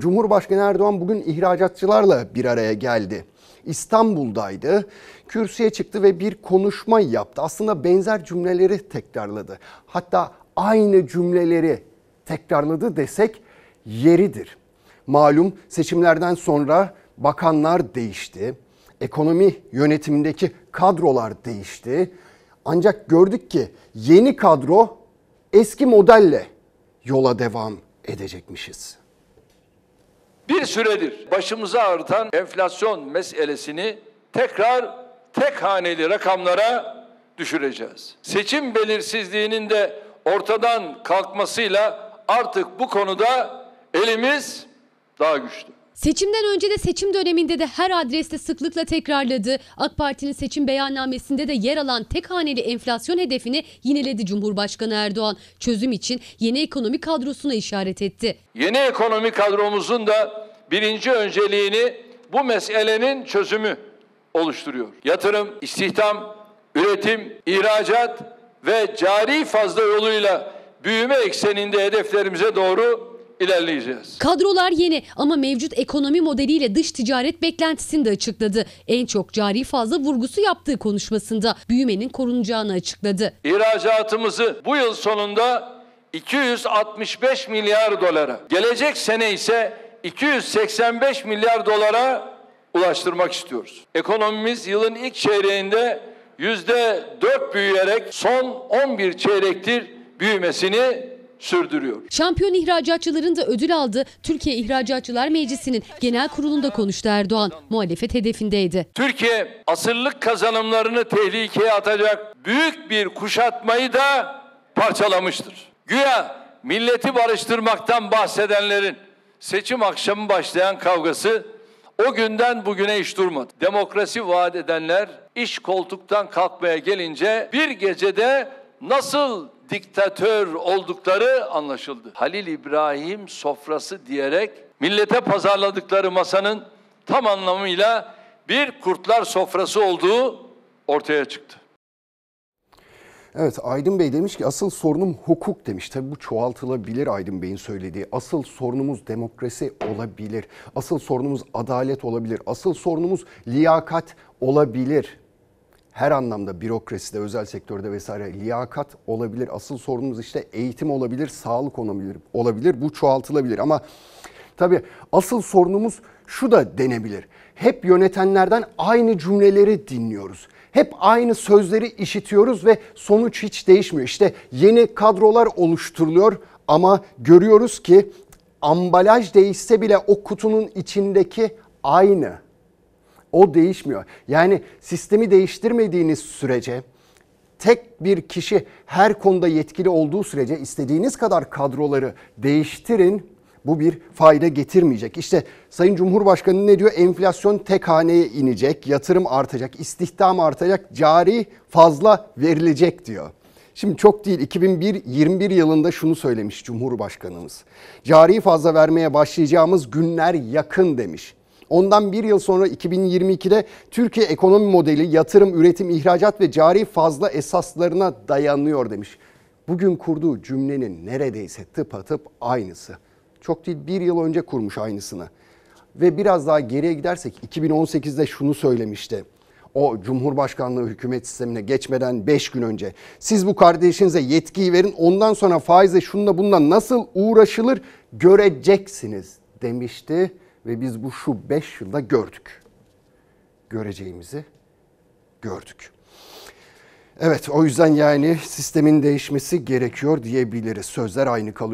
Cumhurbaşkanı Erdoğan bugün ihracatçılarla bir araya geldi. İstanbul'daydı, kürsüye çıktı ve bir konuşma yaptı. Aslında benzer cümleleri tekrarladı. Hatta aynı cümleleri tekrarladı desek yeridir. Malum seçimlerden sonra bakanlar değişti. Ekonomi yönetimindeki kadrolar değişti. Ancak gördük ki yeni kadro eski modelle yola devam edecekmişiz. Bir süredir başımıza ağrıtan enflasyon meselesini tekrar tek haneli rakamlara düşüreceğiz. Seçim belirsizliğinin de ortadan kalkmasıyla artık bu konuda elimiz daha güçlü. Seçimden önce de seçim döneminde de her adreste sıklıkla tekrarladı. AK Parti'nin seçim beyannamesinde de yer alan tek haneli enflasyon hedefini yineledi Cumhurbaşkanı Erdoğan. Çözüm için yeni ekonomi kadrosuna işaret etti. Yeni ekonomi kadromuzun da birinci önceliğini bu meselenin çözümü oluşturuyor. Yatırım, istihdam, üretim, ihracat ve cari fazla yoluyla büyüme ekseninde hedeflerimize doğru ilerleyeceğiz. Kadrolar yeni ama mevcut ekonomi modeliyle dış ticaret beklentisini de açıkladı. En çok cari fazla vurgusu yaptığı konuşmasında büyümenin korunacağını açıkladı. İhracatımızı bu yıl sonunda 265 milyar dolara, gelecek sene ise 285 milyar dolara ulaştırmak istiyoruz. Ekonomimiz yılın ilk çeyreğinde %4 büyüyerek son 11 çeyrektir büyümesini sürdürüyor. Şampiyon ihracatçıların da ödül aldı. Türkiye İhracatçılar Meclisi'nin genel kurulunda konuştu Erdoğan. Muhalefet hedefindeydi. Türkiye asırlık kazanımlarını tehlikeye atacak büyük bir kuşatmayı da parçalamıştır. Güya milleti barıştırmaktan bahsedenlerin seçim akşamı başlayan kavgası o günden bugüne hiç durmadı. Demokrasi vaat edenler iş koltuktan kalkmaya gelince bir gecede nasıl diktatör oldukları anlaşıldı. Halil İbrahim sofrası diyerek millete pazarladıkları masanın tam anlamıyla bir kurtlar sofrası olduğu ortaya çıktı. Evet, Aydın Bey demiş ki asıl sorunum hukuk demiş. Tabii bu çoğaltılabilir Aydın Bey'in söylediği. Asıl sorunumuz demokrasi olabilir. Asıl sorunumuz adalet olabilir. Asıl sorunumuz liyakat olabilir. Her anlamda bürokraside, özel sektörde vesaire liyakat olabilir. Asıl sorunumuz işte eğitim olabilir, sağlık olabilir. Bu çoğaltılabilir ama tabii asıl sorunumuz şu da denebilir. Hep yönetenlerden aynı cümleleri dinliyoruz. Hep aynı sözleri işitiyoruz ve sonuç hiç değişmiyor. İşte yeni kadrolar oluşturuluyor ama görüyoruz ki ambalaj değişse bile o kutunun içindeki aynı. O değişmiyor. Yani sistemi değiştirmediğiniz sürece, tek bir kişi her konuda yetkili olduğu sürece istediğiniz kadar kadroları değiştirin, bu bir fayda getirmeyecek. İşte Sayın Cumhurbaşkanı ne diyor? Enflasyon tek haneye inecek, yatırım artacak, istihdam artacak, cari fazla verilecek diyor. Şimdi çok değil 2021 yılında şunu söylemiş Cumhurbaşkanımız. Cari fazla vermeye başlayacağımız günler yakın demiş. Ondan bir yıl sonra 2022'de Türkiye ekonomi modeli yatırım, üretim, ihracat ve cari fazla esaslarına dayanıyor demiş. Bugün kurduğu cümlenin neredeyse tıpatıp aynısı. Çok değil bir yıl önce kurmuş aynısını. Ve biraz daha geriye gidersek 2018'de şunu söylemişti. O Cumhurbaşkanlığı hükümet sistemine geçmeden 5 gün önce. Siz bu kardeşinize yetkiyi verin, ondan sonra faizle şununla bununla nasıl uğraşılır göreceksiniz demişti. Ve biz bu şu 5 yılda gördük. Göreceğimizi gördük. Evet, o yüzden yani sistemin değişmesi gerekiyor diyebiliriz. Sözler aynı kalıyor.